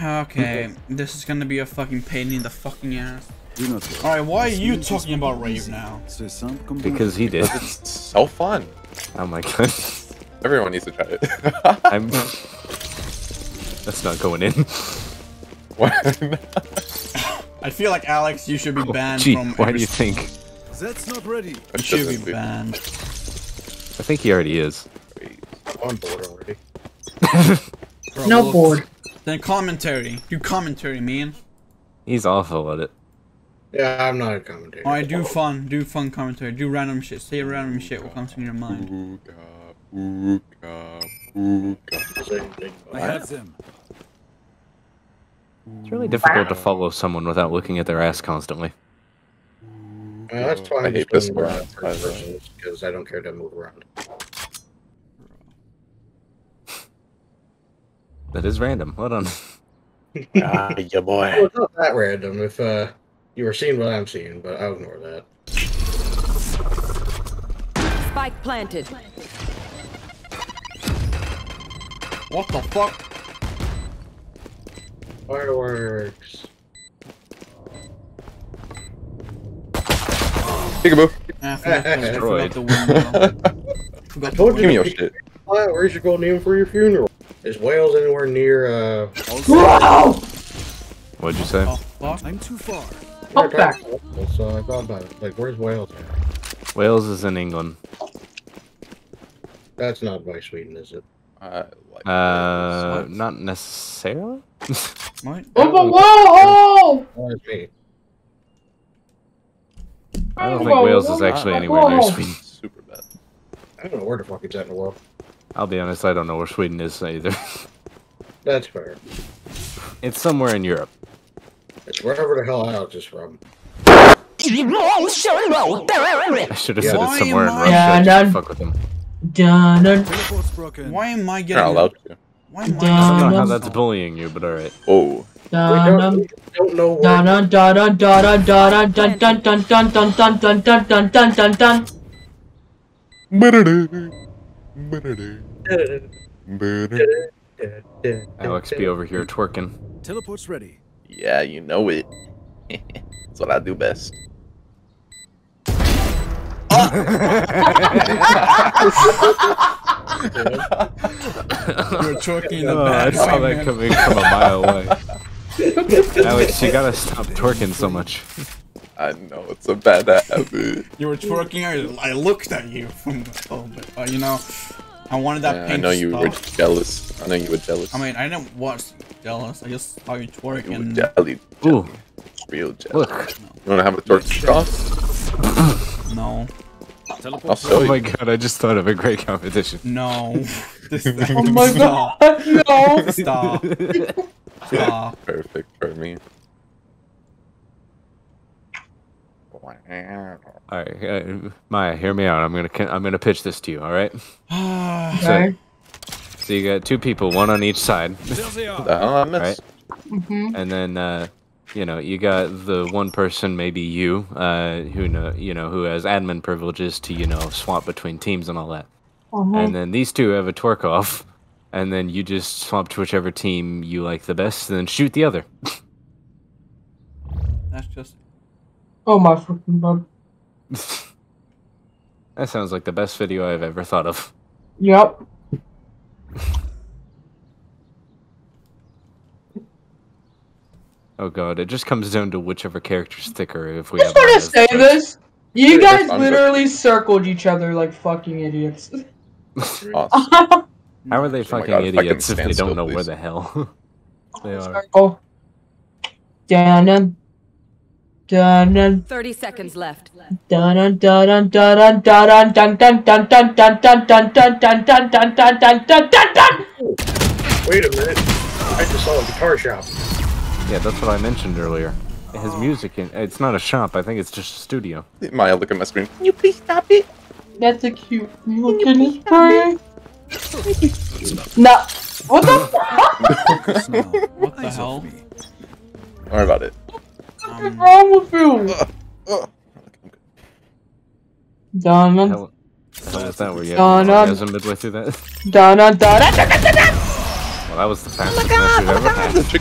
Okay, this is gonna be a fucking pain in the fucking ass. Alright, why are you talking about rape now? Because he did. It's so fun. Oh my god. Everyone needs to try it. I'm... That's not going in. What? I feel like, Alex, you should be banned from... Why do you think? That's not ready. You should be banned. I think he already is. Wait, I'm on board already. Bro, no board. Then commentary. Do commentary, man. He's awful at it. Yeah, I'm not a commentator. Alright, do fun commentary. Do random shit. Say random shit what comes to your mind. I have him. It's really difficult to follow someone without looking at their ass constantly. That's why I hate this one because I don't care to move around. That is random. Hold on. Ah, yeah, boy. Well, it's not that random if you were seeing what I'm seeing, but I'll ignore that. Spike planted. What the fuck? Fireworks. Peekaboo. I forgot the window. I told you, give me your shit. Where's your golden name for your funeral? Is Wales anywhere near, What'd you say? Oh, fuck. I'm too far. Oh, back. So I thought about it. Like, where's Wales at? Wales is in England. That's not by Sweden, is it? Not necessarily? What? Oh, whoa! I don't think Wales is actually anywhere near Sweden. Super bad. I don't know where the fuck it's at in the world. I'll be honest, I don't know where Sweden is either. That's fair. It's somewhere in Europe. It's wherever the hell Alex is from. I should have said it's somewhere in Russia. Yeah, don't fuck with him. Why am I getting... allowed to. Why am I don't know how that's bullying you, but alright. Oh. Don't know what... Alex be over here twerking. Teleport's ready. Yeah, you know it. That's what I do best. You're twerking in the back. I saw that coming from a mile away. Alex, you gotta stop twerking so much. I know, it's a bad habit. You were twerking, I looked at you from the phone, but you know, I wanted that pink spot. I know you were jealous. I know you were jealous. I mean, I didn't watch jealous, I just saw you twerking. You were jelly. Ooh. Real jealous. Look. No. You wanna have a twerk straw? No. Oh my god, I just thought of a great competition. No. Oh my god, no! Stop. Stop. Perfect for me. Alright, Maya, hear me out. I'm gonna pitch this to you. All right. Okay. So you got two people, one on each side. Right? Mm-hmm. And then you know, you got the one person, maybe you, who has admin privileges to swap between teams and all that. And then these two have a twerk off, and then you just swap to whichever team you like the best, and then shoot the other. That's just. Oh my fucking god. That sounds like the best video I've ever thought of. Yep. Oh god, it just comes down to whichever character's thicker if we have. I just want to say this. You guys literally circled each other like fucking idiots. Awesome. How are they fucking idiots if they don't know where the hell they are? Oh. Dun, dun, dun. 30 seconds left. Dun dun dun dun dun dun dun dun dun dun dun dun dun dun dun dun dun. Wait a minute. I just saw a guitar shop. Yeah, that's what I mentioned earlier. It has music in. It's not a shop. I think it's just a studio. Maya, look at my screen. Can you please stop it? That's a cute looking screen. No. What the fuck? What the hell? Don't worry about it. What is wrong with you? Donna. I was midway through that. Donna. Well, that was the fastest mess we've ever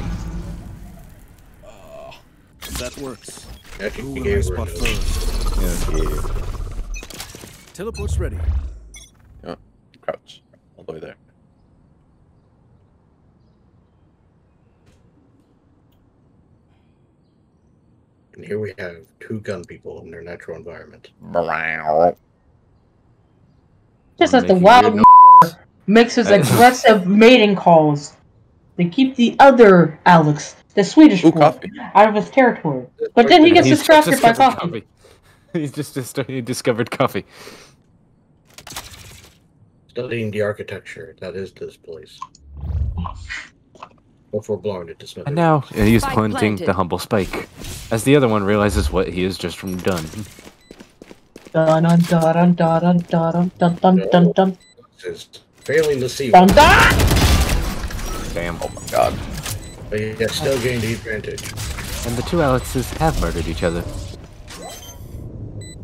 had. works. Who will I spot first? Yeah. Teleport's ready. Oh, crouch. All the way there. And here we have two gun people in their natural environment. Just as the wild makes his aggressive mating calls, they keep the other Alex, the Swedish boy, out of his territory. But then he gets distracted by coffee. He's he discovered coffee. Studying the architecture that is this place. Before blowing it to smithereens. And now he's planting the humble spike, as the other one realizes what he has just done. Dun dun dun dun dun dun dun dun dun. Just failing to see. Dun dun. Damn! Oh my god! But he has still gained the advantage. And the two Alexes have murdered each other.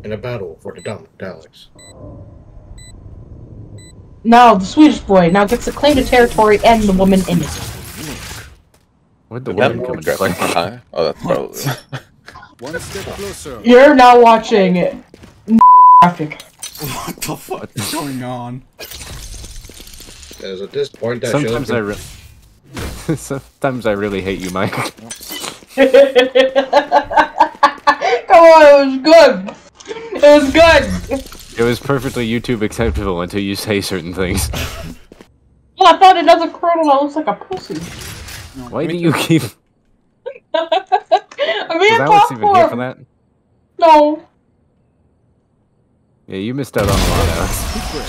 In a battle for the dominant Alex. Now the Swedish boy now gets to claim the territory and the woman in it. Where'd the woman come and play? Oh, that's probably... One step closer. You're now watching... graphic. What the fuck is going on? Because at this point, that sometimes I really... Sometimes I really hate you, Mike. Come on, it was good! It was good! It was perfectly YouTube acceptable until you say certain things. Well, I thought another colonel that looks like a pussy. No, why do you keep... I mean, Alex even here for that? No. Yeah, you missed out on a lot, Alex.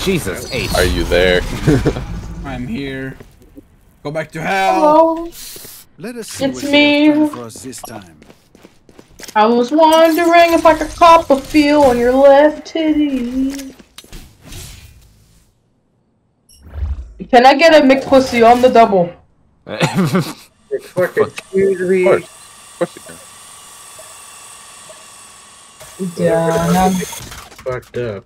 Jesus H. Are you there? I'm here. Go back to hell. Hello. Let us see it's me. This time. I was wondering if I could cop a feel on your left titty. Can I get a McPussy on the double? It's fucking cheesy. Of course you can. Yeah, I'm fucked up.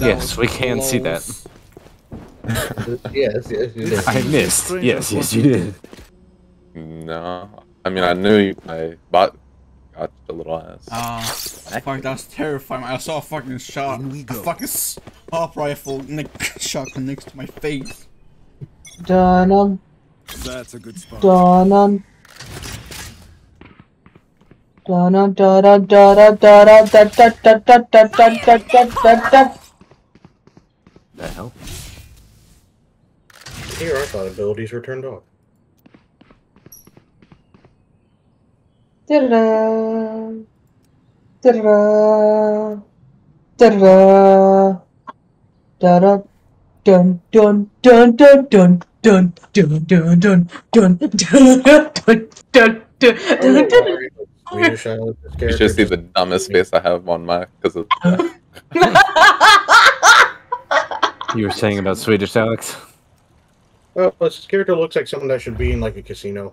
Yes, we can see that. yes, you did. I missed. Yes, you did. No, I mean I knew you. I bought. Got the little ass. Fuck, that was terrifying. I saw a fucking shot. A fucking assault rifle shotgun next to my face. Dun-dun. That's a good spot. Dun-dun. Dun-dun, dun-dun, dun-dun, dun-dun, dun-dun, dun-dun, dun-dun, dun-dun, dun-dun. The hell? Here, I thought abilities were turned off. Da-da-da, da-da-da, da-da-da, da-da, dun dun dun dun dun dun dun dun dun dun dun dun. You should see the dumbest face I have on my because of that. You were saying about Swedish Alex? Well, this character looks like someone that should be in like a casino.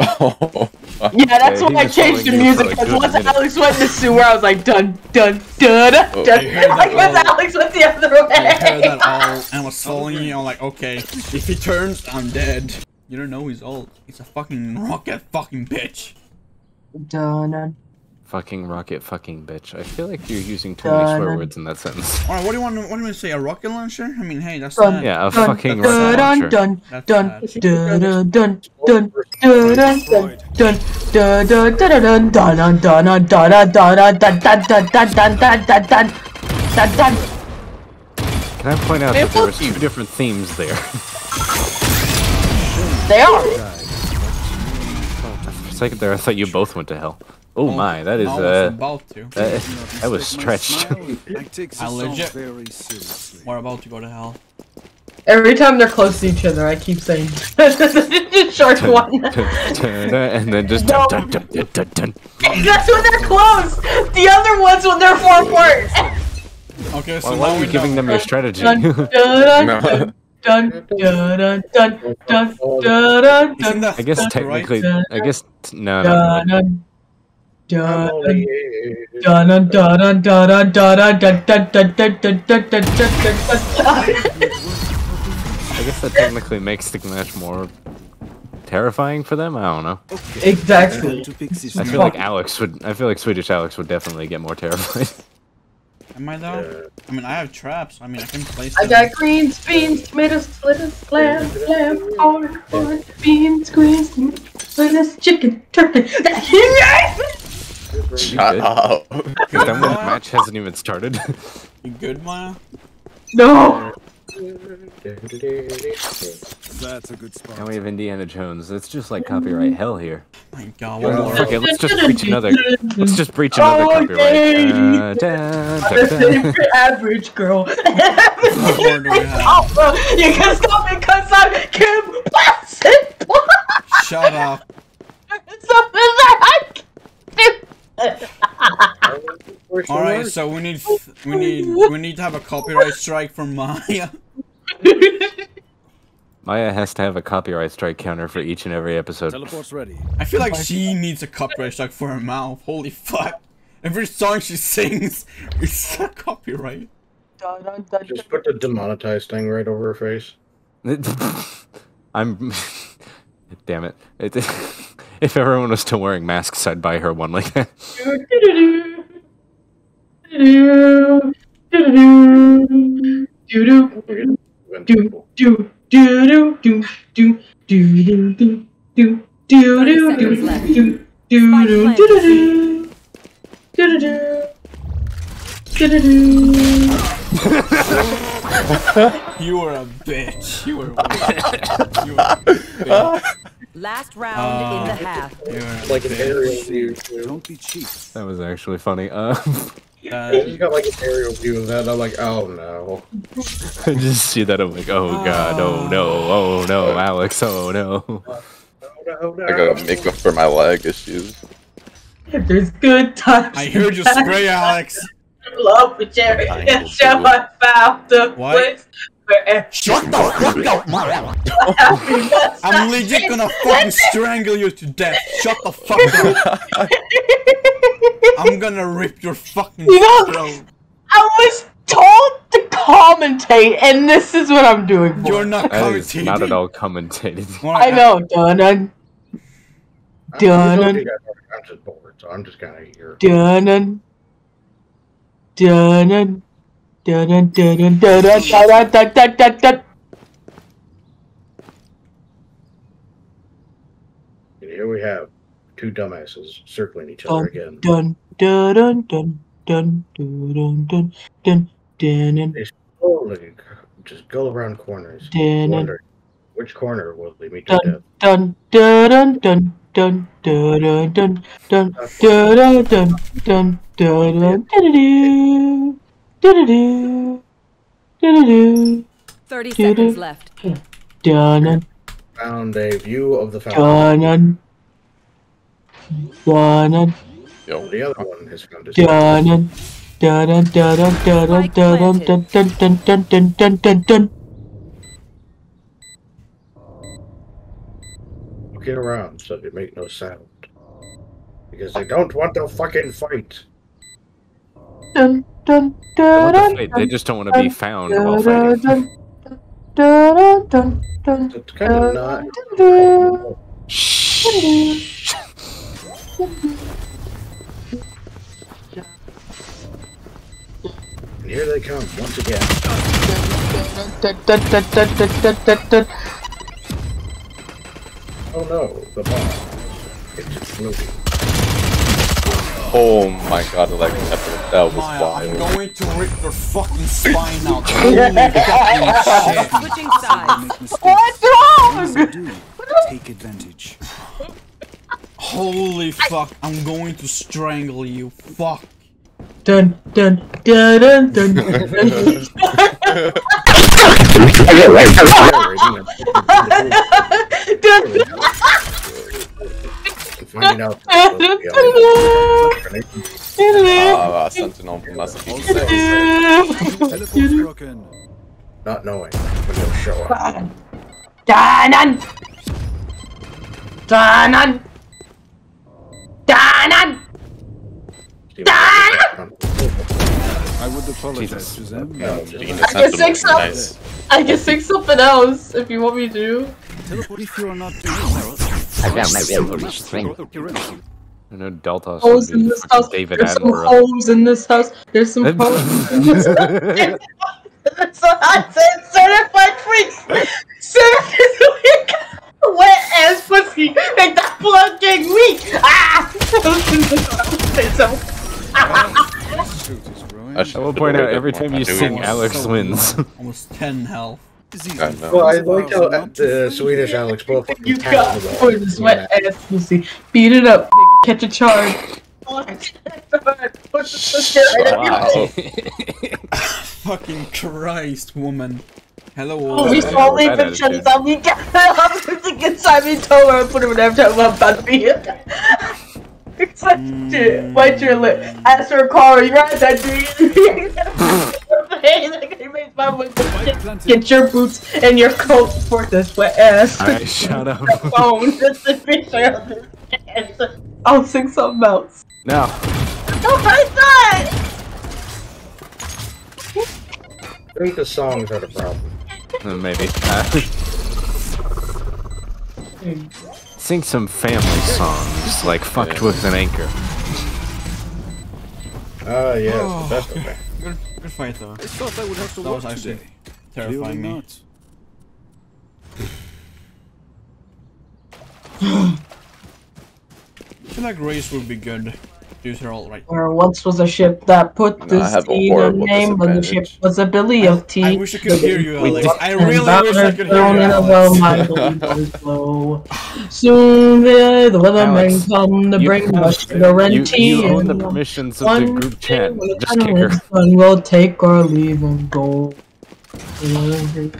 Oh, yeah, that's why I changed the music, because once Alex went in the sewer, I was like, dun, dun, dun, dun, dun. I guess Alex went the other way. I heard that all, and was following you, I'm like, okay, if he turns, I'm dead. You don't know he's old. He's a fucking rocket fucking bitch. Dun, dun. Fucking rocket fucking bitch. I feel like you're using too many swear words in that sentence. Alright, what do you want to say? A rocket launcher? I mean, hey, that's not... Yeah, a fucking rocket launcher. Dun dun dun dun dun dun dun dun dun dun dun dun dun dun dun dun dun dun. Can I point out that there were two different themes there? They are! For a second there, I thought you both went to hell. Oh my, that is that was stretched. I legit. We're about to go to hell. Every time they're close to each other, I keep saying shark one. And then just dun, dun, dun, dun, dun, dun. That's when they're close! The other one's when they're far apart! Okay, so why are we giving them your strategy? I guess technically, I guess no. I guess that technically makes the match more terrifying for them. I don't know. Okay. Exactly. I feel like Alex would. I feel like Swedish Alex would definitely get more terrified. Am I though? I mean, I have traps. I mean, I can place. I got greens, beans, tomatoes, lettuce, lamb, corn, beans, greens, lettuce, chicken, turkey. Shut up. That match hasn't even started. You good, Maya? No. That's a good spot. Now we have Indiana Jones. It's just like copyright hell here. My God, okay, let's just breach another. Let's just breach another copyright. I'm average girl. You can stop it because I can pass it. Shut up. All right, so we need to have a copyright strike for Maya. Maya has to have a copyright strike counter for each and every episode. Teleport's ready. I feel like she needs a copyright strike for her mouth. Holy fuck! Every song she sings is a copyright. Just put the demonetized thing right over her face. I'm. Damn it! If everyone was still wearing masks, I'd buy her one like that. You are a bitch. You are a bitch. You are a bitch. Last round in the half. Yeah. Like an aerial view. Don't be cheap. That was actually funny. I just got like an aerial view of that. I'm like, oh no. I just see that. I'm like, oh god, oh no, Alex, oh no. No. I gotta make up for my leg issues. There's good times. I heard you spray, Alex. Love with Jerry. That's how I found the place. Shut the fuck up, Mara! I'm legit gonna fucking strangle you to death. Shut the fuck up! I'm gonna rip your fucking throat. I was told to commentate, and this is what I'm doing for. You're not commentating. Not at all commentating. I know, Dunnan. Dunnan. I'm just bored, so I'm just kind of here. Dunnan. Dunnan. Here we have two dumbasses circling each other again. They slowly just go around corners, wondering which corner will lead me to death. 30 seconds left. Found a view of the fountain. The other one has found his fountain. Look around so they make no sound. Because they don't want to fucking fight. They just don't want to be found while fighting. It's kind of not. Shh. And here they come once again. Oh no, the bomb! It's just moving. Oh my god, like that was wild. I'm going to rip your fucking spine out. Holy fucking shit. What's wrong? Take advantage. Holy fuck, I'm going to strangle you. Fuck. Dun dun dun dun dun. Ah, Sentinel must be broken. Not knowing when he'll show up. Danan! Danan! Danan! I would apologize to them. I can sing something else if you want me to. If you are not doing I found my real rich string. I know Delta holes in this house. There's some holes in this house. There's some holes in this house. That's what I said. Certified freaks. Certified wet ass pussy. Make that plug gang weak. Ah! I will point out every time you sing, Alex wins. Almost 10 health. Well, I like how the Swedish Alex both. You got for this wet ass pussy. Beat it up, nigga. Catch a charge. Fucking Christ, woman. Hello, woman. We slowly been shutting down. We got against Simon Tower and put him in I'm about to be here. It's such shit. Wipe your lip. Ask her, Carl, you right that dude. Get your boots and your coat for this wet ass. Alright, shut up. I'll sing something else. No. Don't fight that! I think the songs are the problem. Maybe. Sing some family songs, like Fucked With an Anchor. Yeah, oh, that's the best of it. Good fight, though. I thought that would have to work today. Terrifying me. I feel like Race would be good. These are all right. There once was a ship that put this tea in name, but the ship was a billy of tea. I wish I could hear you, Alex. I really wish I could hear you, Alex. Soon the weathermen come to bring us sugar and tea. You own the permissions of the group chat. Just kick her. One will take or leave and go.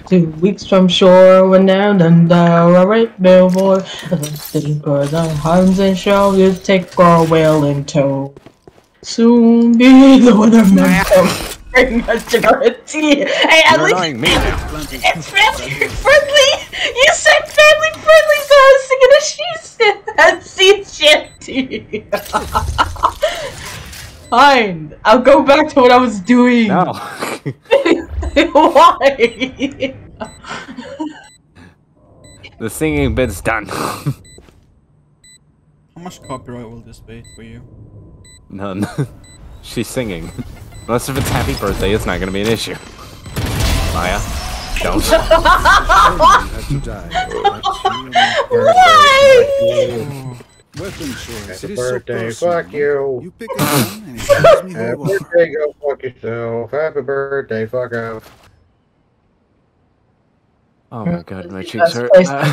2 weeks from shore, when down and down, right before the Hans and shall you take our whale in tow. Soon be the weatherman comes, bring us charity. Hey, at least it's family friendly. You said family friendly, so I was singing a she said that sea shanty. Fine, I'll go back to what I was doing. No. Why? The singing bit's done. How much copyright will this be for you? None. She's singing. Unless if it's Happy Birthday, it's not gonna be an issue. Maya, don't. Why? Happy birthday, fuck you. Happy birthday, go fuck yourself. Happy birthday, fuck off. Oh my god, my cheeks hurt.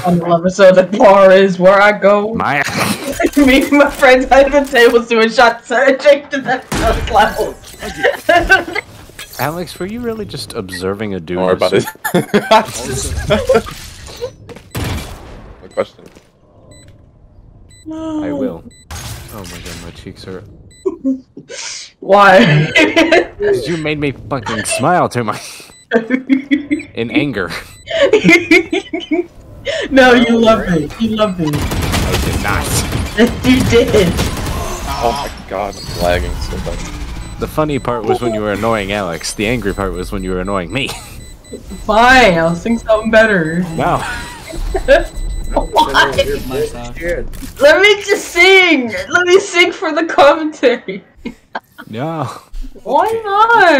On the level, so the bar is where I go. My me and my friends at the table doing shots and drink to those levels. Alex, were you really just observing a dude? Or about my question. No. I will. Oh my god, my cheeks hurt. Why? Because you made me fucking smile too much. In anger. No, you love me. You love me. I did not. You did. Oh my god, I'm lagging so bad. The funny part was when you were annoying Alex. The angry part was when you were annoying me. Fine, I'll sing something better. Wow. Why? Let me just sing! Let me sing for the commentary! Yeah. Why not?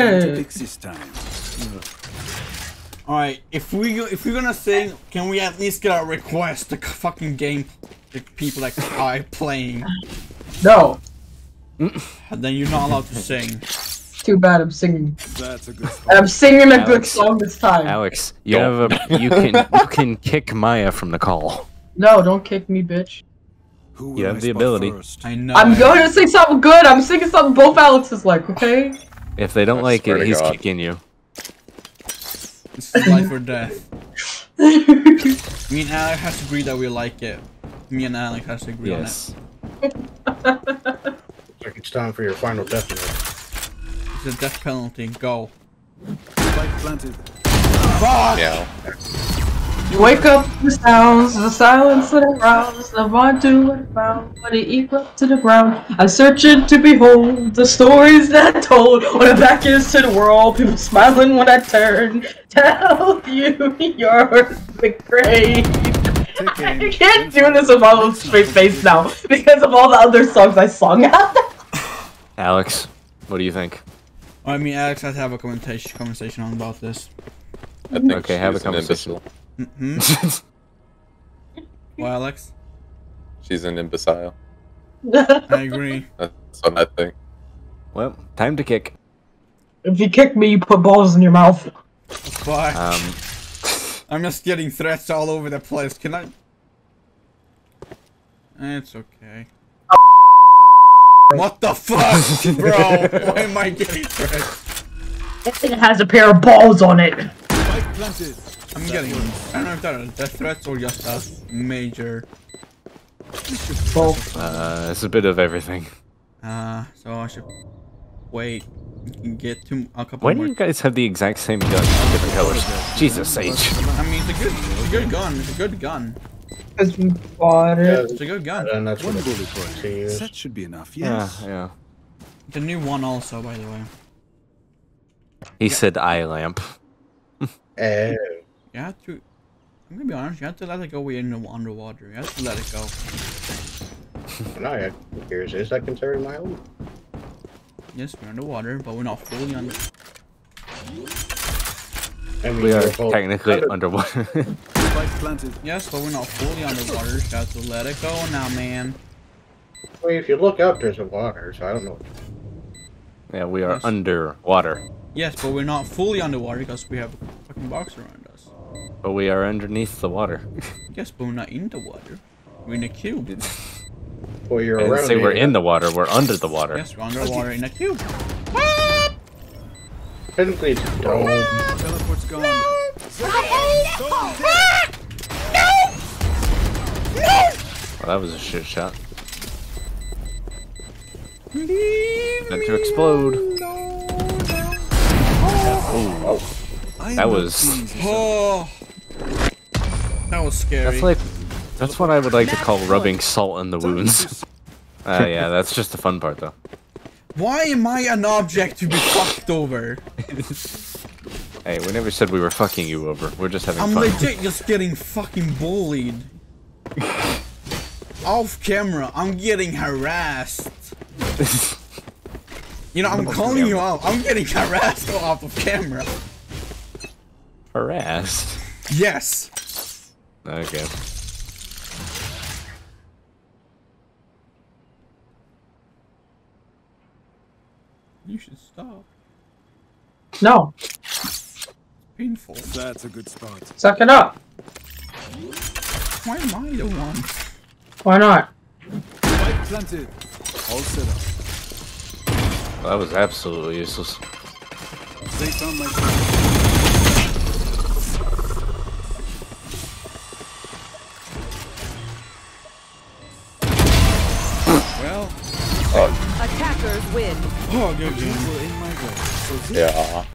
Alright, if we're gonna sing, can we at least get a request to fucking game the people that are playing? No. And then you're not allowed to sing. Too bad I'm singing. That's a good song. I'm singing a good song this time. Alex, you have a you can kick Maya from the call. No, don't kick me, bitch. Who you have the ability. I know. I'm going to sing something good. I'm singing something both Alexes like, okay? If they don't like it, he's kicking you. This is life or death. Me and Alec have to agree that we like it. Me and Alec have to agree on it. Like it's time for your final death penalty. It's a death penalty. Go. Spike planted. Fuck! Yeah. You wake up to the sounds, the silence that aroused, the rendezvous I found, but it equaled to the ground. I search it to behold the stories that I told, when the back is to the world, people smiling when I turn. Tell you you're the grave. I can't do this with my own straight face now, because of all the other songs I sung. Alex, what do you think? I mean, Alex has to have a conversation on about this. I think okay, have a conversation. Why, Alex? She's an imbecile. I agree. That's what I think. Well, time to kick. If you kick me, you put balls in your mouth. Bye. I'm just getting threats all over the place. Can I? It's okay. What the fuck, bro? Why am I getting threats? This thing has a pair of balls on it. I'm getting. I don't know if that are death threats or just a major. Both. It's a bit of everything. So I should wait. You can get a couple. Why do you guys have the exact same gun in different colors? Jesus Sage. I mean, it's a good gun. It's a good gun. It's a good gun. And that's one bullet point. That should be enough. Yes. Yeah. The new one also, by the way. He said eye lamp. You have to. I'm gonna be honest. You have to let it go when you're underwater. You have to let it go. No, here's this. I can carry my own. Yes, we're underwater, but we're not fully under. We are technically underwater. Yes, but we're not fully underwater. So have to let it go now, man. Well, if you look up, there's a water, so I don't know. Yeah, we are underwater. Yes, but we're not fully underwater because we have a fucking box around us. But we are underneath the water. Yes, but we're not in the water. We're in a cube. Well, I didn't say we're in the water, we're under the water. Yes, we're underwater in a cube. Technically, it's a dome. Teleport's gone. Well, that was a shit shot. Meant to explode. Oh, that was... Oh. That was scary. That's like... That's what I would like to call rubbing salt in the wounds. Yeah, that's just the fun part, though. Why am I an object to be fucked over? Hey, we never said we were fucking you over. We're just having fun. I'm legit just getting fucking bullied. Off camera, I'm getting harassed. You know, I'm calling you out. I'm getting harassed off of camera. Harassed? Yes. Okay. You should stop. No. It's painful. That's a good spot. Suck it up. Why am I the one? Why not? Light planted. All set up. Well, that was absolutely useless. They found my well. Attackers win. Oh, good game. Yeah.